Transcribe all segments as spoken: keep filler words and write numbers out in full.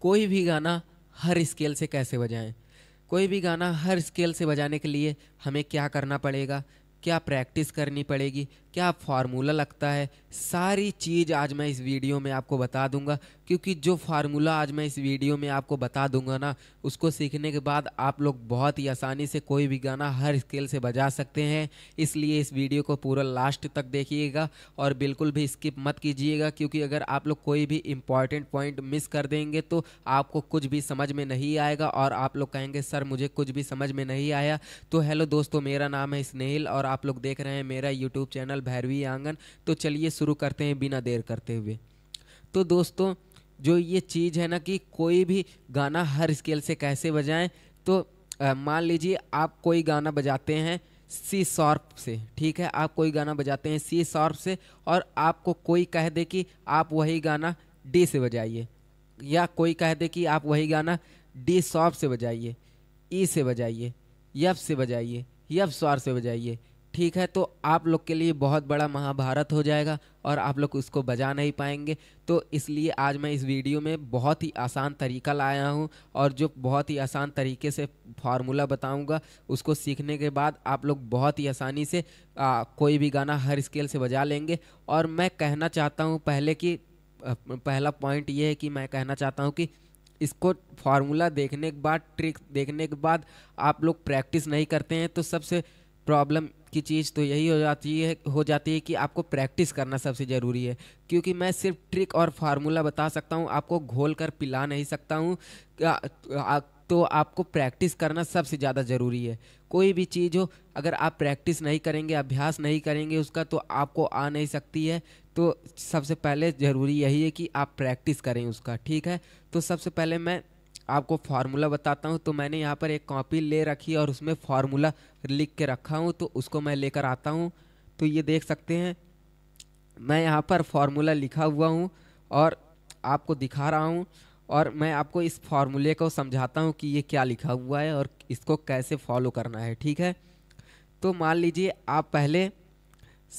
कोई भी गाना हर स्केल से कैसे बजाएं, कोई भी गाना हर स्केल से बजाने के लिए हमें क्या करना पड़ेगा, क्या प्रैक्टिस करनी पड़ेगी, क्या फार्मूला लगता है, सारी चीज़ आज मैं इस वीडियो में आपको बता दूंगा। क्योंकि जो फार्मूला आज मैं इस वीडियो में आपको बता दूंगा ना, उसको सीखने के बाद आप लोग बहुत ही आसानी से कोई भी गाना हर स्केल से बजा सकते हैं। इसलिए इस वीडियो को पूरा लास्ट तक देखिएगा और बिल्कुल भी स्किप मत कीजिएगा, क्योंकि अगर आप लोग कोई भी इम्पॉर्टेंट पॉइंट मिस कर देंगे तो आपको कुछ भी समझ में नहीं आएगा और आप लोग कहेंगे सर मुझे कुछ भी समझ में नहीं आया। तो हेलो दोस्तों, मेरा नाम है स्नेहिल और आप लोग देख रहे हैं मेरा यूट्यूब चैनल भैरवी आंगन। तो चलिए शुरू करते हैं बिना देर करते हुए। तो दोस्तों, जो ये चीज़ है ना कि कोई भी गाना हर स्केल से कैसे बजाएं, तो मान लीजिए आप कोई गाना बजाते हैं सी शार्प से, ठीक है, आप कोई गाना बजाते हैं सी शार्प से और आपको कोई कह दे कि आप वही गाना डी से बजाइए, या कोई कह दे कि आप वही गाना डी शार्प से बजाइए, ई से बजाइए, यफ से बजाइए, यफ शार्प से बजाइए, ठीक है, तो आप लोग के लिए बहुत बड़ा महाभारत हो जाएगा और आप लोग उसको बजा नहीं पाएंगे। तो इसलिए आज मैं इस वीडियो में बहुत ही आसान तरीका लाया हूं और जो बहुत ही आसान तरीके से फार्मूला बताऊंगा, उसको सीखने के बाद आप लोग बहुत ही आसानी से आ, कोई भी गाना हर स्केल से बजा लेंगे। और मैं कहना चाहता हूं पहले कि पहला पॉइंट ये है कि मैं कहना चाहता हूँ कि इसको फार्मूला देखने के बाद, ट्रिक देखने के बाद आप लोग प्रैक्टिस नहीं करते हैं तो सबसे प्रॉब्लम की चीज़ तो यही हो जाती है हो जाती है कि आपको प्रैक्टिस करना सबसे ज़रूरी है। क्योंकि मैं सिर्फ ट्रिक और फार्मूला बता सकता हूँ, आपको घोल कर पिला नहीं सकता हूँ, तो आपको प्रैक्टिस करना सबसे ज़्यादा ज़रूरी है। कोई भी चीज़ हो, अगर आप प्रैक्टिस नहीं करेंगे, अभ्यास नहीं करेंगे उसका, तो आपको आ नहीं सकती है। तो सबसे पहले ज़रूरी यही है कि आप प्रैक्टिस करें उसका, ठीक है। तो सबसे पहले मैं आपको फार्मूला बताता हूँ। तो मैंने यहाँ पर एक कॉपी ले रखी और उसमें फार्मूला लिख के रखा हूँ, तो उसको मैं लेकर आता हूँ। तो ये देख सकते हैं मैं यहाँ पर फार्मूला लिखा हुआ हूँ और आपको दिखा रहा हूँ, और मैं आपको इस फार्मूले को समझाता हूँ कि ये क्या लिखा हुआ है और इसको कैसे फॉलो करना है, ठीक है। तो मान लीजिए आप पहले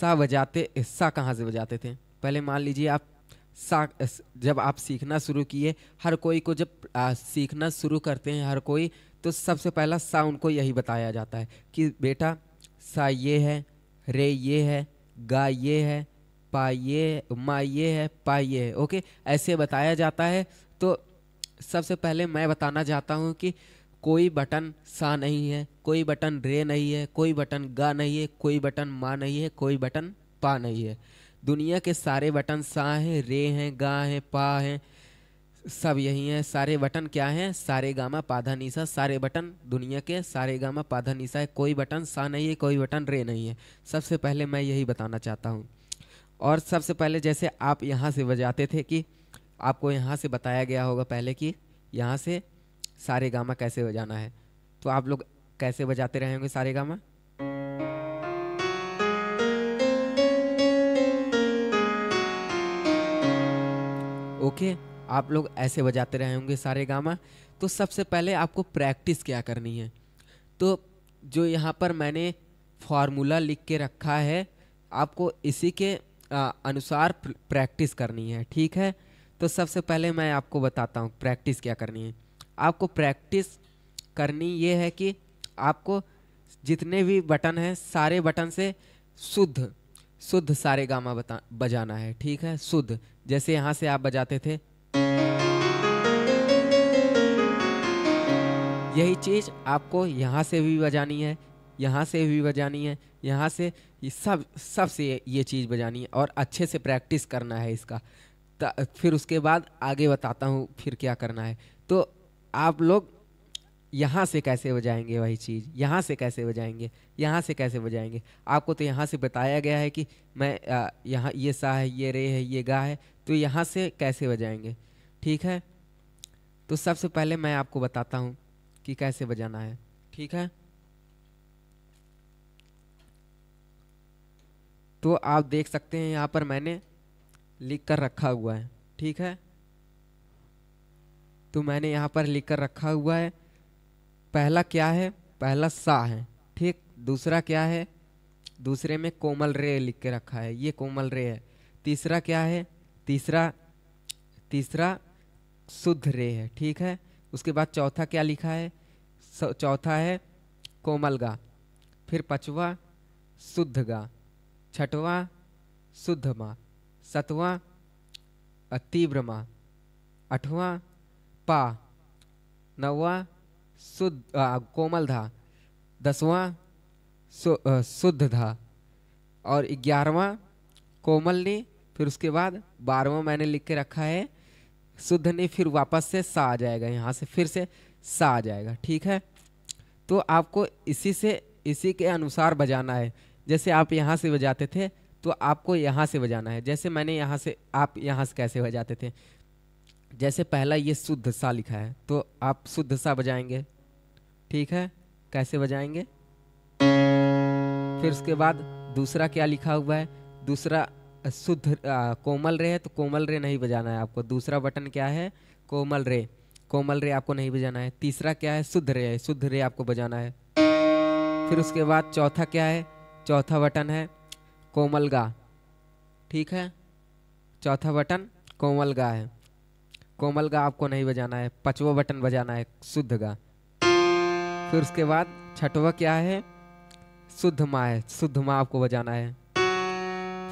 सा बजाते, सा कहाँ से बजाते थे, पहले मान लीजिए आप सा, जब आप सीखना शुरू किए, हर कोई को जब आ, सीखना शुरू करते हैं हर कोई, तो सबसे पहला सा उनको यही बताया जाता है कि बेटा सा ये है, रे ये है, गा ये है, पा ये, मा ये है, पा ये है, ओके, ऐसे बताया जाता है। तो सबसे पहले मैं बताना चाहता हूँ कि कोई बटन सा नहीं है, कोई बटन रे नहीं है, कोई बटन गा नहीं है, कोई बटन माँ नहीं है, कोई बटन पा नहीं है। दुनिया के सारे बटन सा हैं, रे हैं, गा हैं, पा हैं, सब यही हैं। सारे बटन क्या हैं, सारे गामा पाधा निशा, सारे बटन दुनिया के सारे गामा पाधा निशा है। कोई बटन सा नहीं है, कोई बटन रे नहीं है। सबसे पहले मैं यही बताना चाहता हूँ। और सबसे पहले जैसे आप यहाँ से बजाते थे कि आपको यहाँ से बताया गया होगा पहले कि यहाँ से सारे गामा कैसे बजाना है, तो आप लोग कैसे बजाते रहेंगे सारे गामा, ओके, आप लोग ऐसे बजाते रहेंगे सारे गामा। तो सबसे पहले आपको प्रैक्टिस क्या करनी है, तो जो यहाँ पर मैंने फार्मूला लिख के रखा है, आपको इसी के आ, अनुसार प्रैक्टिस करनी है, ठीक है। तो सबसे पहले मैं आपको बताता हूँ प्रैक्टिस क्या करनी है। आपको प्रैक्टिस करनी ये है कि आपको जितने भी बटन हैं सारे बटन से शुद्ध शुद्ध सारे गामा बता बजाना है, ठीक है, शुद्ध। जैसे यहाँ से आप बजाते थे, यही चीज़ आपको यहाँ से भी बजानी है, यहाँ से भी बजानी है, यहाँ से, सब सब से ये चीज़ बजानी है और अच्छे से प्रैक्टिस करना है इसका। फिर उसके बाद आगे बताता हूँ फिर क्या करना है। तो आप लोग यहाँ से कैसे बजाएंगे वही चीज़, यहाँ से कैसे बजाएंगे, यहाँ से कैसे बजाएंगे, आपको तो यहाँ से बताया गया है कि मैं यहाँ, ये सा है, ये रे है, ये गा है, तो यहाँ से कैसे बजाएंगे, ठीक है। तो सबसे पहले मैं आपको बताता हूँ कि कैसे बजाना है, ठीक है। तो आप देख सकते हैं यहाँ पर मैंने लिख कर रखा हुआ है, ठीक है। तो मैंने यहाँ पर लिख कर रखा हुआ है, पहला क्या है, पहला सा है, ठीक। दूसरा क्या है, दूसरे में कोमल रे लिख के रखा है, ये कोमल रे है। तीसरा क्या है, तीसरा तीसरा शुद्ध रे है, ठीक है। उसके बाद चौथा क्या लिखा है, चौथा है कोमल गा, फिर पांचवा शुद्ध गा, छठवा शुद्ध मा, सातवां तीव्र मा, आठवां पा, नौवां शुद्ध कोमल धा, दसवां सु, शुद्ध धा और ग्यारहवां कोमल नी, फिर उसके बाद बारहवां मैंने लिख के रखा है शुद्ध नी, फिर वापस से सा आ जाएगा, यहाँ से फिर से सा आ जाएगा, ठीक है। तो आपको इसी से इसी के अनुसार बजाना है। जैसे आप यहाँ से बजाते थे तो आपको यहाँ से बजाना है, जैसे मैंने यहाँ से, आप यहाँ से कैसे बजाते थे, जैसे पहला ये शुद्ध सा लिखा है तो आप शुद्ध सा बजाएंगे, ठीक है, कैसे बजाएंगे। फिर उसके बाद दूसरा क्या लिखा हुआ है, दूसरा शुद्ध आ, कोमल रे है तो कोमल रे नहीं बजाना है आपको, दूसरा बटन क्या है कोमल रे, कोमल रे आपको नहीं बजाना है। तीसरा क्या है शुद्ध रे है, शुद्ध रे आपको बजाना है। फिर उसके बाद चौथा क्या है, चौथा बटन है कोमल गा, ठीक है, चौथा बटन कोमल गा है, कोमल गा आपको नहीं बजाना है। पांचवा बटन बजाना है शुद्ध गा। फिर उसके बाद छठवा क्या है शुद्ध मा है, शुद्ध मा आपको बजाना है।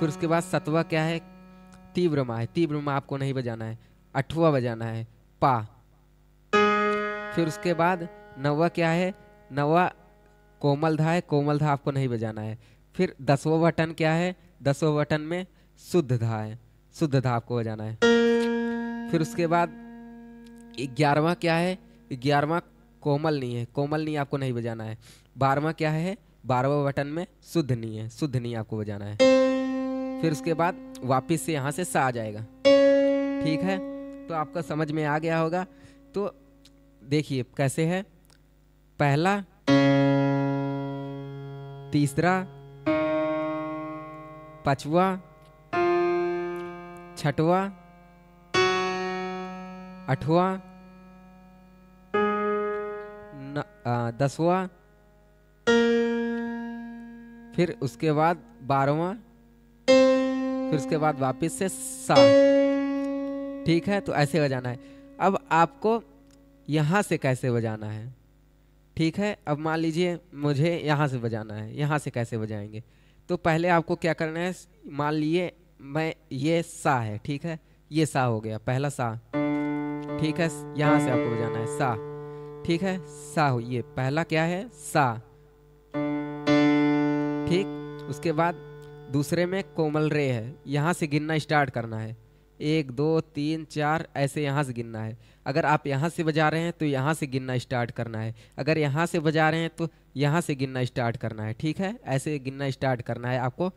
फिर उसके बाद सातवां क्या है तीव्र मा है, तीव्र मा आपको नहीं बजाना है। आठवां बजाना है पा। फिर उसके बाद नौवां क्या है, नौवां कोमल धा है, कोमल धा आपको नहीं बजाना है। फिर दसवां बटन क्या है, दसवां बटन में शुद्ध धा है, शुद्ध धा आपको बजाना है। फिर उसके बाद ग्यारहवां क्या है, ग्यारहवां कोमल नी है, कोमल नी आपको नहीं बजाना है। बारहवां क्या है, बारहवां बटन में शुद्ध नी है, शुद्ध नी आपको बजाना है। फिर उसके बाद वापस से यहाँ से सा आ जाएगा, ठीक है। तो आपका समझ में आ गया होगा। तो देखिए कैसे है, पहला, तीसरा, पांचवा, छठवा, आठवां, दसवां, फिर उसके बाद बारहवां, फिर उसके बाद वापस से सा, ठीक है। तो ऐसे बजाना है। अब आपको यहाँ से कैसे बजाना है, ठीक है। अब मान लीजिए मुझे यहाँ से बजाना है, यहाँ से कैसे बजाएंगे। तो पहले आपको क्या करना है, मान लीजिए मैं ये सा है, ठीक है, ये सा हो गया पहला सा, ठीक है, यहाँ से आपको बजाना है सा, ठीक है, सा हो, ये पहला क्या है सा, ठीक। उसके बाद दूसरे में कोमल रे है, यहाँ से गिनना स्टार्ट करना है, एक दो तीन चार, ऐसे यहाँ से गिनना है। अगर आप यहाँ से बजा रहे हैं तो यहाँ से गिनना स्टार्ट करना है, अगर यहाँ से बजा रहे हैं तो यहाँ से गिनना स्टार्ट करना है, ठीक है, ऐसे गिनना स्टार्ट करना है आपको।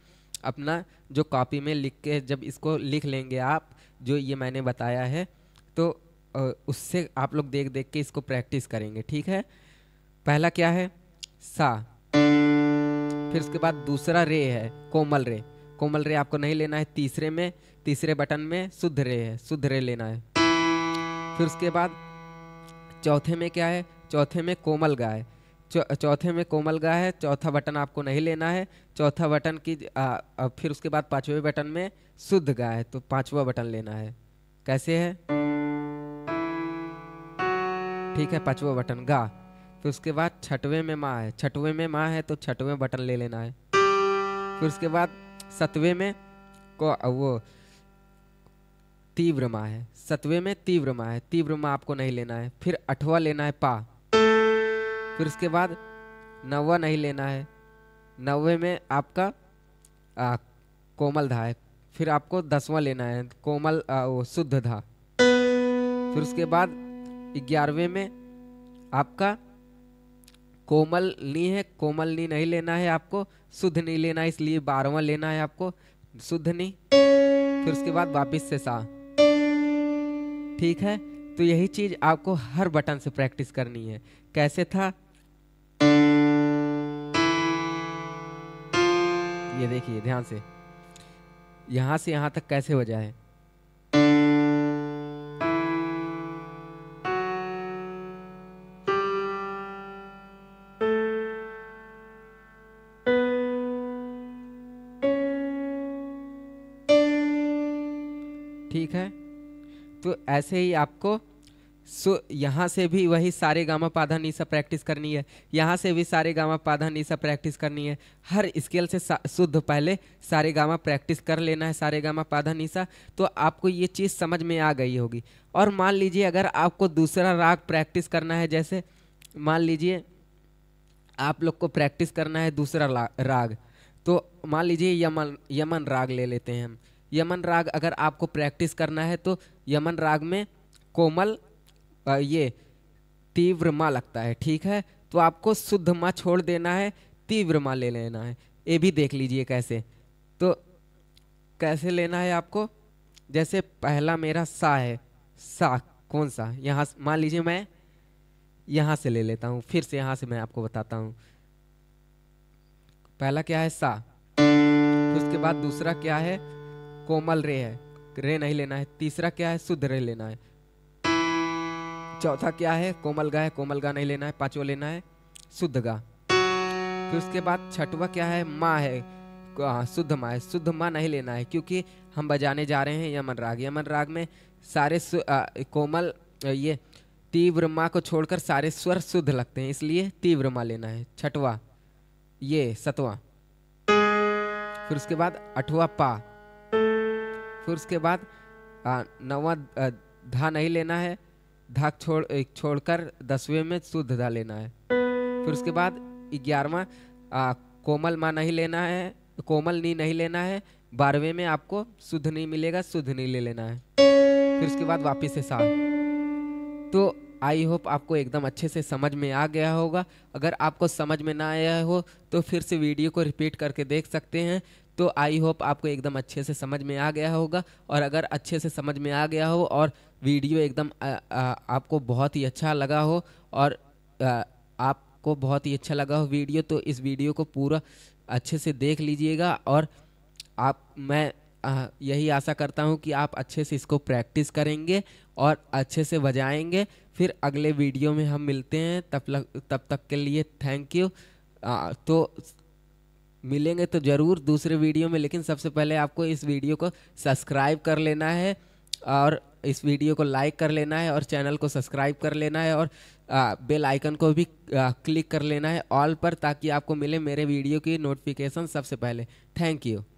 अपना जो कॉपी में लिख के जब इसको लिख लेंगे आप, जो ये मैंने बताया है, तो उससे आप लोग देख देख के इसको प्रैक्टिस करेंगे, ठीक है। पहला क्या है सा, फिर उसके बाद दूसरा रे है कोमल रे, कोमल रे आपको नहीं लेना है। तीसरे में, तीसरे बटन में शुद्ध रे है, शुद्ध रे लेना है। फिर उसके बाद चौथे में क्या है, चौथे में कोमल गा है, चौथे में कोमल गा है, चौथा बटन आपको नहीं लेना है, चौथा बटन की आ, फिर उसके बाद पांचवें बटन में शुद्ध गा है तो पांचवा बटन लेना है, कैसे है, ठीक है, पांचवा बटन गा। फिर उसके बाद छठवें में माँ है, छठवें में माँ है तो छठवें बटन ले लेना है। फिर उसके बाद सतवें में को वो तीव्र माँ है, सतवें में तीव्र माँ है, तीव्र माँ आपको नहीं लेना है। फिर आठवां लेना है पा। फिर उसके बाद नौवां नहीं लेना है, नौवें में आपका आ, कोमल धा है। फिर आपको दसवां लेना है कोमल आ, वो शुद्ध धा। फिर उसके बाद ग्यारहवें में आपका कोमल नी है, कोमल नी नहीं लेना है आपको, शुद्ध नी लेना है, इसलिए बारहवां लेना है आपको शुद्ध नी। फिर उसके बाद वापस से सा, ठीक है। तो यही चीज आपको हर बटन से प्रैक्टिस करनी है, कैसे था ये देखिए ध्यान से, यहां से यहां तक कैसे बजा है, ठीक है। तो ऐसे ही आपको सो यहाँ से भी वही सारे गामा पाधा नी सा प्रैक्टिस करनी है, यहाँ से भी सारे गामा पाधा नी सा प्रैक्टिस करनी है। हर स्केल से शुद्ध पहले सारे गामा प्रैक्टिस कर लेना है, सारे गामा पाधा नी सा। तो आपको ये चीज़ समझ में आ गई होगी। और मान लीजिए अगर आपको दूसरा राग प्रैक्टिस करना है, जैसे मान लीजिए आप लोग को प्रैक्टिस करना है दूसरा राग, तो मान लीजिए यमन यमन राग ले लेते हैं हम। यमन राग अगर आपको प्रैक्टिस करना है तो यमन राग में कोमल ये तीव्र माँ लगता है, ठीक है। तो आपको शुद्ध माँ छोड़ देना है, तीव्र माँ ले लेना है। ये भी देख लीजिए कैसे, तो कैसे लेना है आपको। जैसे पहला मेरा सा है, सा कौन सा, यहाँ मान लीजिए मैं यहाँ से ले लेता हूँ, फिर से यहाँ से मैं आपको बताता हूँ। पहला क्या है सा, उसके बाद दूसरा क्या है कोमल रे है, रे नहीं लेना है। तीसरा क्या है शुद्ध रे लेना है। चौथा क्या है कोमल गा है, कोमल गा नहीं लेना है। पांचवा लेना है शुद्ध गा। फिर उसके बाद छठवा क्या है माँ है, हाँ शुद्ध माँ है, शुद्ध माँ नहीं लेना है क्योंकि हम बजाने जा रहे हैं यमन राग। यमन राग में सारे आ, कोमल ये तीव्र माँ को छोड़कर सारे स्वर शुद्ध लगते हैं, इसलिए तीव्र माँ लेना है। छठवा ये, सतवां। फिर उसके बाद आठवां पा। फिर उसके बाद नौवां धा नहीं लेना है, धा छोड़ छोड़कर दसवें में शुद्ध धा लेना है। फिर उसके बाद ग्यारहवां कोमल माँ नहीं लेना है, कोमल नी नहीं लेना है। बारहवें में आपको शुद्ध नी मिलेगा, शुद्ध नी ले लेना है। फिर उसके बाद वापस से सा। तो आई होप आपको एकदम अच्छे से समझ में आ गया होगा। अगर आपको समझ में ना आया हो तो फिर से वीडियो को रिपीट करके देख सकते हैं। तो आई होप आपको एकदम अच्छे से समझ में आ गया होगा। और अगर अच्छे से समझ में आ गया हो और वीडियो एकदम आ, आ, आपको बहुत ही अच्छा लगा हो और आ, आपको बहुत ही अच्छा लगा हो वीडियो, तो इस वीडियो को पूरा अच्छे से देख लीजिएगा। और आप मैं आ, यही आशा करता हूं कि आप अच्छे से इसको प्रैक्टिस करेंगे और अच्छे से बजाएंगे। फिर अगले वीडियो में हम मिलते हैं, तब तब तक के लिए थैंक यू। आ, तो मिलेंगे तो ज़रूर दूसरे वीडियो में, लेकिन सबसे पहले आपको इस वीडियो को सब्सक्राइब कर लेना है और इस वीडियो को लाइक कर लेना है और चैनल को सब्सक्राइब कर लेना है और आ, बेल आइकन को भी आ, क्लिक कर लेना है ऑल पर, ताकि आपको मिले मेरे वीडियो की नोटिफिकेशन सबसे पहले। Thank you.